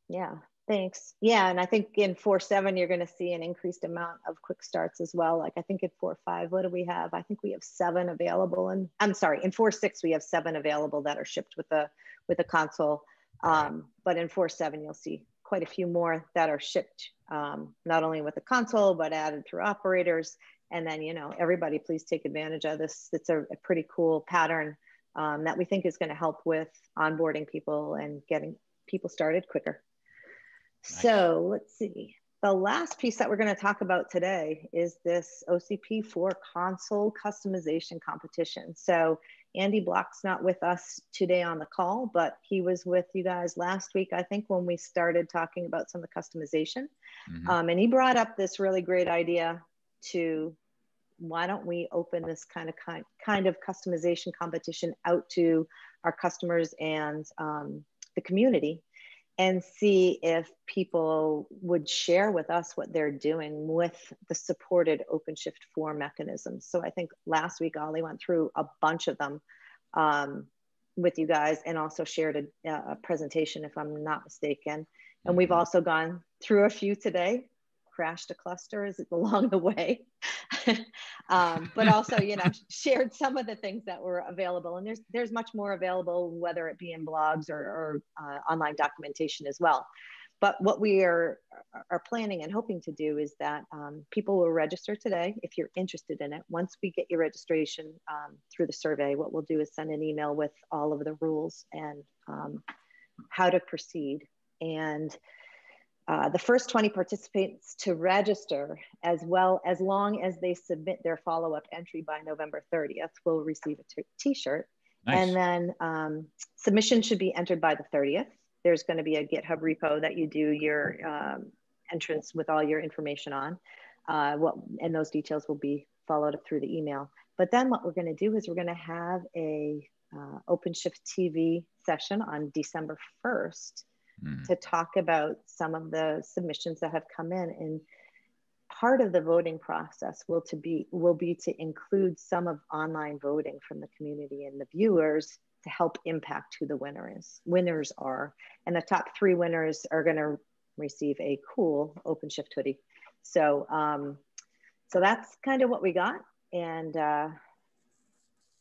Yeah, thanks. Yeah, and I think in four point seven, you're going to see an increased amount of quick starts as well. Like I think in four point five, what do we have? I think we have seven available. And I'm sorry, in four point six, we have seven available that are shipped with the with the console. Um, but in four point seven, you'll see quite a few more that are shipped, um, not only with the console, but added through operators. And then, you know, everybody, please take advantage of this. It's a, a pretty cool pattern Um, that we think is going to help with onboarding people and getting people started quicker. Nice. So let's see. The last piece that we're going to talk about today is this O C P for console customization competition. So Andy Block's not with us today on the call, but he was with you guys last week, I think, when we started talking about some of the customization. Mm-hmm. um, and he brought up this really great idea to why don't we open this kind of kind, kind of customization competition out to our customers and um, the community, and see if people would share with us what they're doing with the supported OpenShift four mechanisms. So I think last week, Ali went through a bunch of them um, with you guys, and also shared a, a presentation, if I'm not mistaken. And we've also gone through a few today, crashed a cluster as along the way, um, but also, you know, shared some of the things that were available. And there's there's much more available, whether it be in blogs or, or uh, online documentation as well. But what we are are planning and hoping to do is that um, people will register today if you're interested in it. Once we get your registration um, through the survey, what we'll do is send an email with all of the rules and um, how to proceed. And uh, the first twenty participants to register, as well as long as they submit their follow-up entry by November thirtieth, will receive a t-shirt. Nice. And then um, submission should be entered by the thirtieth. There's going to be a GitHub repo that you do your um, entrance with all your information on, uh, what, and those details will be followed up through the email. But then what we're going to do is we're going to have a uh, OpenShift T V session on December first mm. to talk about some of the submissions that have come in. And part of the voting process will, to be, will be to include some of online voting from the community and the viewers to help impact who the winner is, winners are. And the top three winners are going to receive a cool OpenShift hoodie. So, um, so that's kind of what we got. And uh,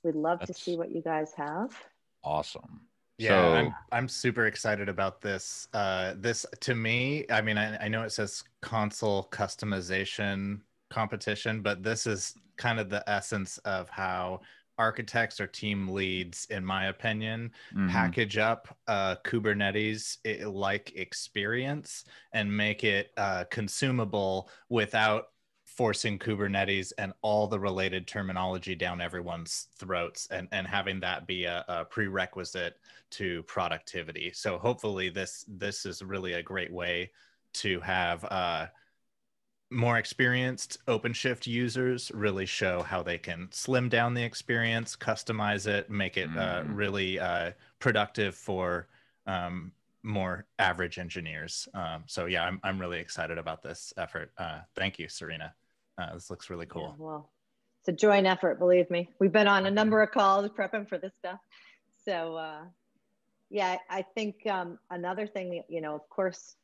we'd love that's to see what you guys have. Awesome. Yeah, so I'm, I'm super excited about this. Uh, this to me, I mean, I, I know it says console customization competition, but this is kind of the essence of how architects or team leads, in my opinion, mm-hmm. package up uh, Kubernetes-like experience and make it uh, consumable without forcing Kubernetes and all the related terminology down everyone's throats, and, and having that be a, a prerequisite to productivity. So hopefully this, this is really a great way to have uh, more experienced OpenShift users really show how they can slim down the experience, customize it, make it uh, really uh, productive for um, more average engineers. Um, so yeah, I'm, I'm really excited about this effort. Uh, thank you, Serena. Uh, this looks really cool. Yeah, well, it's a joint effort, believe me. We've been on a number of calls prepping for this stuff. So uh, yeah, I think um, another thing, you know, of course,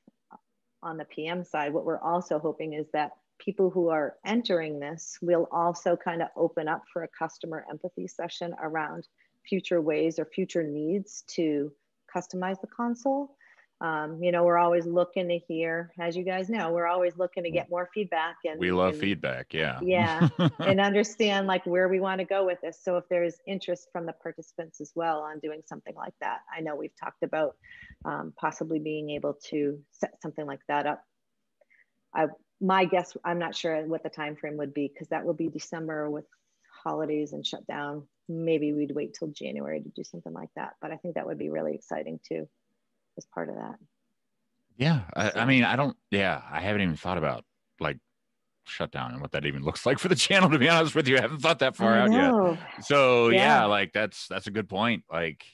on the P M side, what we're also hoping is that people who are entering this will also kind of open up for a customer empathy session around future ways or future needs to customize the console. Um, you know, we're always looking to hear, as you guys know, we're always looking to get more feedback. And we love and, feedback, yeah. Yeah, and understand like where we want to go with this. So if there is interest from the participants as well on doing something like that, I know we've talked about um, possibly being able to set something like that up. I, my guess, I'm not sure what the time frame would be, because that will be December with holidays and shutdown. Maybe we'd wait till January to do something like that. But I think that would be really exciting too, as part of that. Yeah, I, I mean, I don't, yeah, I haven't even thought about like shutdown and what that even looks like for the channel, to be honest with you. I haven't thought that far out yet. So yeah. yeah, like that's, that's a good point. Like,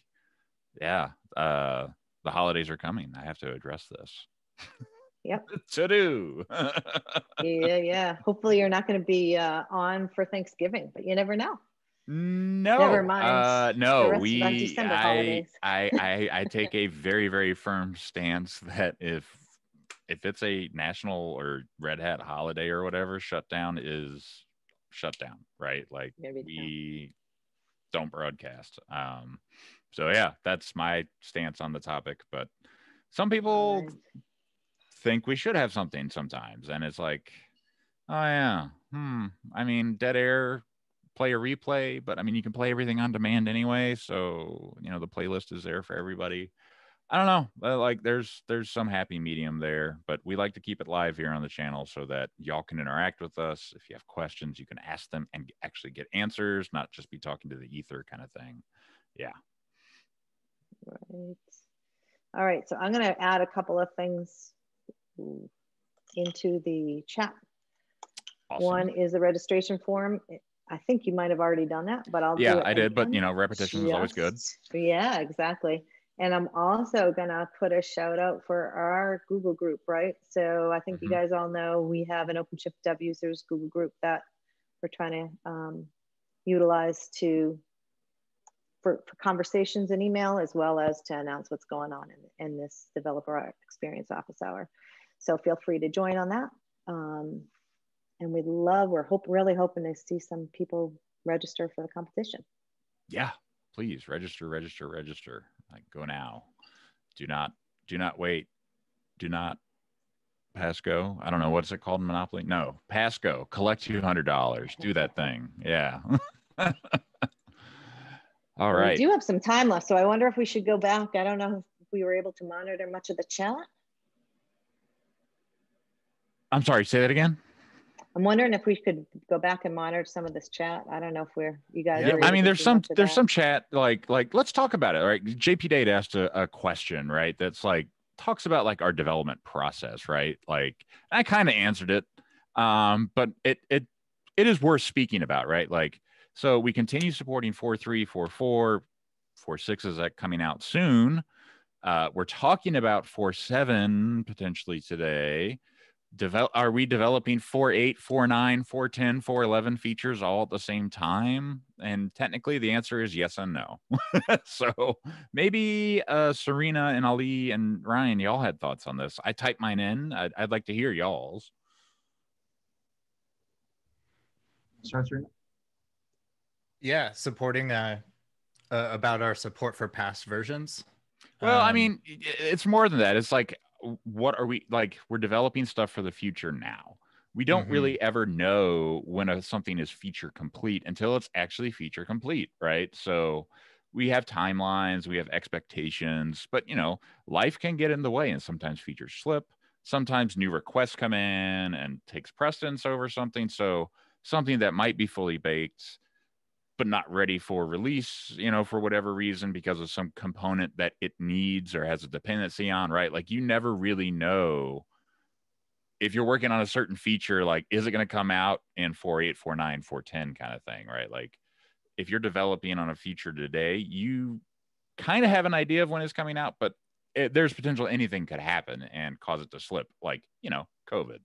yeah, uh, the holidays are coming. I have to address this. Yep. To do. yeah, yeah. Hopefully you're not going to be uh, on for Thanksgiving, but you never know. No, Never mind. Uh, no, we, I, I, I, I take a very, very firm stance that if, if it's a national or Red Hat holiday or whatever, shutdown is shutdown, right? Like we don't broadcast. Um, so yeah, that's my stance on the topic, but some people think we should have something sometimes. And it's like, oh yeah. Hmm. I mean, dead air, play a replay, but I mean, you can play everything on demand anyway. So, you know, the playlist is there for everybody. I don't know, like there's, there's some happy medium there, but we like to keep it live here on the channel so that y'all can interact with us. If you have questions, you can ask them and actually get answers, not just be talking to the ether kind of thing. Yeah. Right. All right. So I'm going to add a couple of things into the chat. Awesome. One is the registration form. I think you might have already done that, but I'll yeah, do it I did, time. But you know, repetition Just, is always good. Yeah, exactly. And I'm also gonna put a shout out for our Google group, right? So I think mm-hmm. you guys all know we have an OpenShift dev users Google group that we're trying to um, utilize to for, for conversations and email, as well as to announce what's going on in, in this developer experience office hour. So feel free to join on that. Um, and we'd love, we're hope, really hoping to see some people register for the competition. Yeah, please register, register, register. Like, go now. Do not, do not wait. Do not pass go. I don't know. What's it called? Monopoly? No, pass go. Collect two hundred dollars. Do that thing. Yeah. All right. We do have some time left, so I wonder if we should go back. I don't know if we were able to monitor much of the chat. I'm sorry, say that again? I'm wondering if we could go back and monitor some of this chat. I don't know if we're, you guys. Yeah, I mean, there's some, there's that. some chat, like, like, let's talk about it, right? J P Date asked a, a question, right? That's like, talks about like our development process, right? Like, I kind of answered it, um, but it, it, it is worth speaking about, right? Like, so we continue supporting four three, four four, four six is that coming out soon. Uh, we're talking about four seven potentially today. Develop, are we developing four eight, four nine, four ten, four eleven features all at the same time? And technically the answer is yes and no. So maybe uh, Serena and Ali and Ryan, y'all had thoughts on this. I typed mine in. I'd, I'd like to hear y'all's. Sorry, Serena. Yeah, supporting uh, uh, about our support for past versions. Well, um, I mean, it's more than that. It's like, what are we like we're developing stuff for the future now. We don't mm-hmm. really ever know when a, something is feature complete until it's actually feature complete, right? So we have timelines, we have expectations, but you know, life can get in the way, and sometimes features slip, sometimes new requests come in and takes precedence over something. So something that might be fully baked but not ready for release, you know, for whatever reason, because of some component that it needs or has a dependency on, right? Like, you never really know if you're working on a certain feature, like, is it going to come out in four eight, four nine, four ten kind of thing, right? Like, if you're developing on a feature today, you kind of have an idea of when it's coming out, but it, there's potential anything could happen and cause it to slip, like, you know, COVID.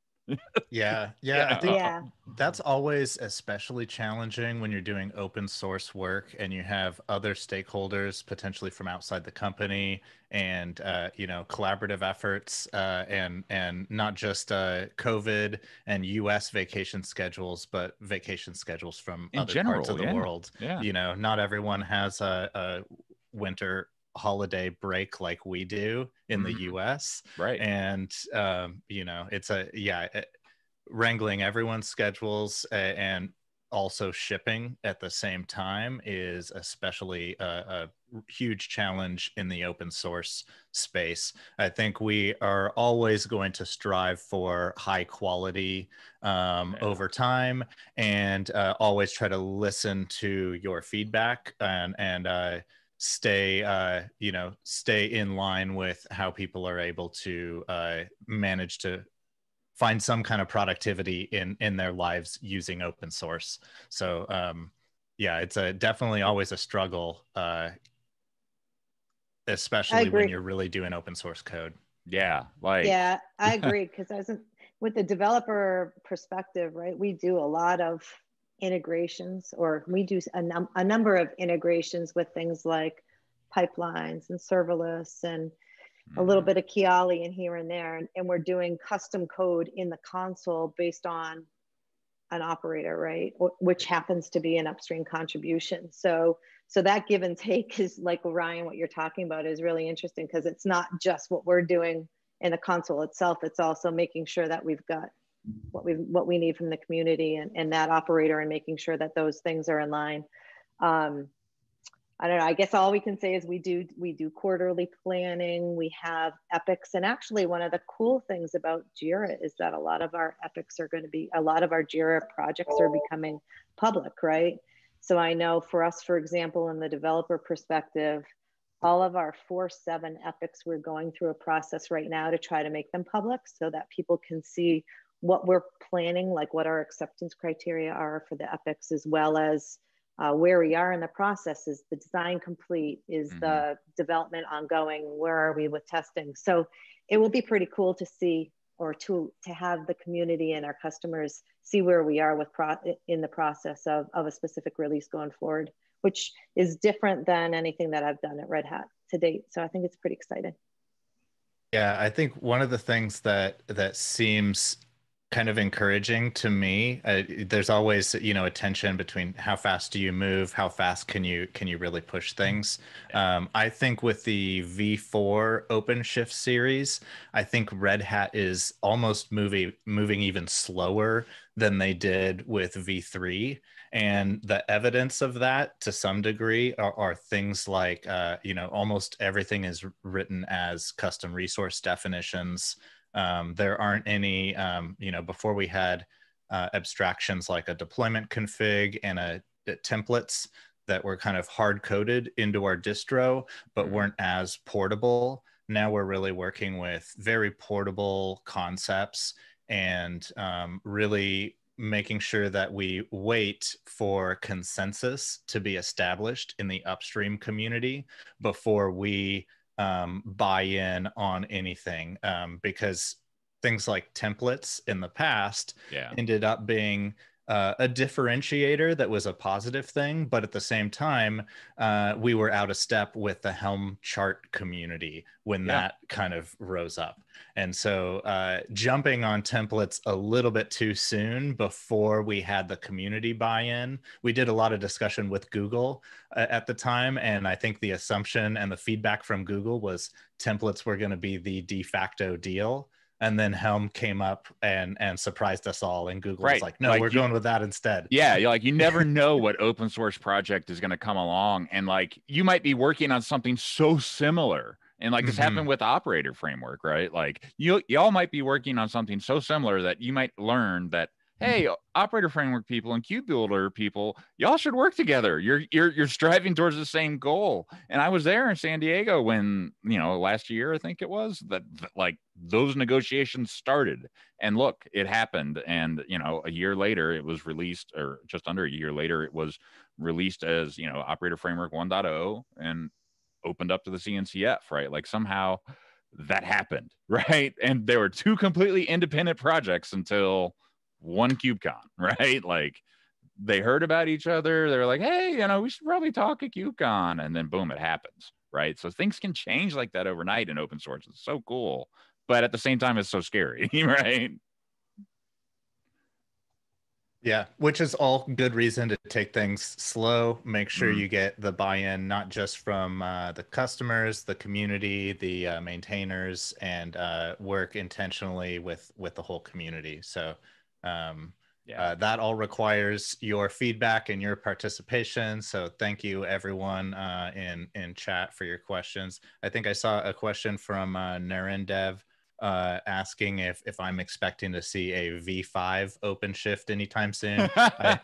yeah, yeah, I think yeah. that's always especially challenging when you're doing open source work and you have other stakeholders potentially from outside the company, and uh, you know, collaborative efforts, uh, and and not just uh, COVID and U S vacation schedules, but vacation schedules from In other general, parts of the yeah. world. Yeah. You know, not everyone has a, a winter holiday break like we do in the U S, right? And um you know, it's a yeah wrangling everyone's schedules and also shipping at the same time is especially a, a huge challenge in the open source space. I think we are always going to strive for high quality um, yeah. over time, and uh, always try to listen to your feedback and and uh stay, uh, you know, stay in line with how people are able to uh, manage to find some kind of productivity in in their lives using open source. So um, yeah, it's a definitely always a struggle, uh, especially when you're really doing open source code. Yeah, like yeah, I agree, because as a, with the developer perspective, right, we do a lot of integrations, or we do a, num a number of integrations with things like pipelines and serverless and mm-hmm. a little bit of Kiali in here and there. And, and we're doing custom code in the console based on an operator, right? Or, which happens to be an upstream contribution. So, so that give and take is like, Ryan, what you're talking about is really interesting, because it's not just what we're doing in the console itself. It's also making sure that we've got what we what we need from the community and, and that operator, and making sure that those things are in line. Um, I don't know, I guess all we can say is we do, we do quarterly planning, we have epics. And actually one of the cool things about JIRA is that a lot of our epics are going to be, a lot of our JIRA projects are becoming public, right? So I know for us, for example, in the developer perspective, all of our four seven epics, we're going through a process right now to try to make them public so that people can see what we're planning, like what our acceptance criteria are for the epics, as well as uh, where we are in the process. Is the design complete? Is mm-hmm. the development ongoing? Where are we with testing? So it will be pretty cool to see, or to, to have the community and our customers see where we are with pro in the process of, of a specific release going forward, which is different than anything that I've done at Red Hat to date. So I think it's pretty exciting. Yeah, I think one of the things that that seems kind of encouraging to me, uh, there's always, you know, a tension between how fast do you move, how fast can you can you really push things. Um, I think with the V four OpenShift series, I think Red Hat is almost moving moving even slower than they did with V three. And the evidence of that, to some degree, are, are things like, uh, you know, almost everything is written as custom resource definitions. Um, there aren't any, um, you know, before we had uh, abstractions like a deployment config and a, a templates that were kind of hard coded into our distro, but weren't as portable. Now we're really working with very portable concepts and um, really making sure that we wait for consensus to be established in the upstream community before we um, buy in on anything, um, because things like templates in the past yeah. ended up being uh, a differentiator that was a positive thing, but at the same time, uh, we were out of step with the Helm chart community when yeah. that kind of rose up. And so uh, jumping on templates a little bit too soon before we had the community buy-in, we did a lot of discussion with Google uh, at the time. And I think the assumption and the feedback from Google was templates were going to be the de facto deal. And then Helm came up and, and surprised us all. And Google right. was like, no, like we're you, going with that instead. Yeah, you're like, you never know what open source project is going to come along. And like, you might be working on something so similar. And like this mm-hmm. happened with operator framework, right? Like you y'all might be working on something so similar that you might learn that, hey, mm-hmm. operator framework people and cube builder people, y'all should work together. You're, you're, you're striving towards the same goal. And I was there in San Diego when, you know, last year, I think it was that, that like those negotiations started, and look, it happened. And, you know, a year later it was released, or just under a year later, it was released as, you know, operator framework one point oh and opened up to the C N C F, right? Like somehow that happened, right? And there were two completely independent projects until one KubeCon, right? Like they heard about each other. They were like, hey, you know, we should probably talk at KubeCon. And then boom, it happens, right? So things can change like that overnight in open source. It's so cool. But at the same time, it's so scary, right? Yeah, which is all good reason to take things slow. Make sure mm-hmm. you get the buy-in, not just from uh, the customers, the community, the uh, maintainers, and uh, work intentionally with with the whole community. So um, yeah. uh, that all requires your feedback and your participation. So thank you, everyone uh, in in chat for your questions. I think I saw a question from uh, Narendev. Uh, asking if, if I'm expecting to see a V five OpenShift anytime soon. I,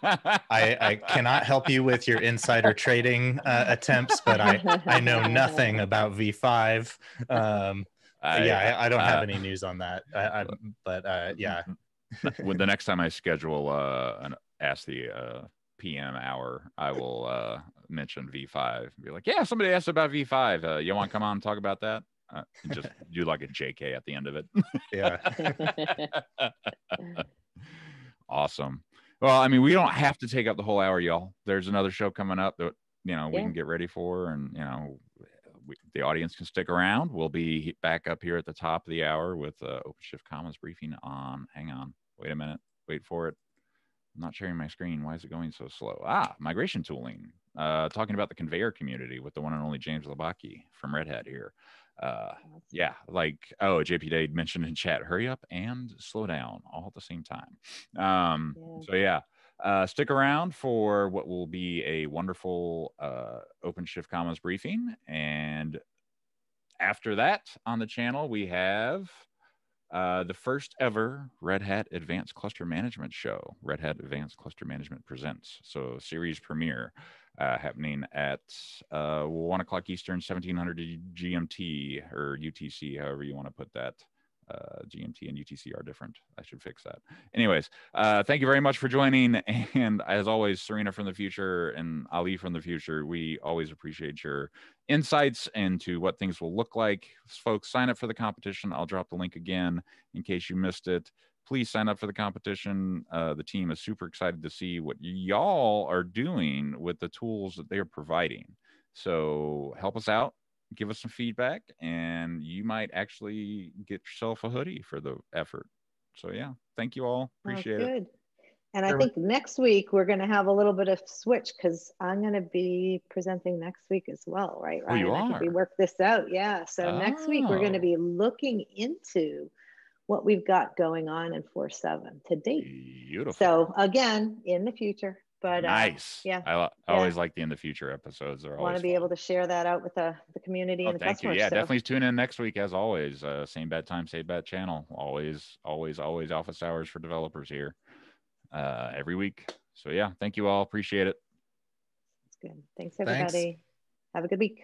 I, I cannot help you with your insider trading uh, attempts, but I, I know nothing about V five. Um, I, yeah, I, I don't uh, have any news on that, I, I, but uh, yeah. When the next time I schedule uh, an Ask the uh, P M hour, I will uh, mention V five. Be like, yeah, somebody asked about V five. Uh, you want to come on and talk about that? Uh, just do like a J K at the end of it. Yeah. Awesome. Well, I mean, we don't have to take up the whole hour, y'all. There's another show coming up that, you know, yeah. we can get ready for, and, you know, we, the audience can stick around. We'll be back up here at the top of the hour with uh, OpenShift Commons briefing on, hang on, wait a minute, wait for it. I'm not sharing my screen. Why is it going so slow? Ah, migration tooling. Uh, talking about the conveyor community with the one and only James Labaki from Red Hat here. Uh, yeah, like, oh, J P Day mentioned in chat, hurry up and slow down all at the same time. Um, yeah. So yeah, uh, stick around for what will be a wonderful uh, OpenShift Commons briefing. And after that on the channel, we have uh, the first ever Red Hat Advanced Cluster Management show, Red Hat Advanced Cluster Management Presents. So series premiere. Uh, happening at uh, one o'clock Eastern, seventeen hundred G M T or U T C, however you want to put that. uh, G M T and U T C are different. I should fix that. Anyways, uh, thank you very much for joining. And as always, Serena from the future and Ali from the future, we always appreciate your insights into what things will look like. Folks, sign up for the competition. I'll drop the link again in case you missed it. Please sign up for the competition. Uh, the team is super excited to see what y'all are doing with the tools that they're providing. So help us out, give us some feedback, and you might actually get yourself a hoodie for the effort. So yeah, thank you all. Appreciate oh, good. it. And I think next week we're going to have a little bit of switch because I'm going to be presenting next week as well, right, Ryan? Oh, you are. I think we worked this out. Yeah. So oh. next week we're going to be looking into what we've got going on in four seven to date. Beautiful. So again, in the future. But, nice. Uh, yeah. I, I yeah. always like the in the future episodes. They're always want to be fun. able to share that out with the, the community oh, and the thank customers. You. Yeah, so. Definitely tune in next week as always. Uh, same bad time, same bad channel. Always, always, always office hours for developers here uh, every week. So yeah, thank you all. Appreciate it. That's good. Thanks everybody. Thanks. Have a good week.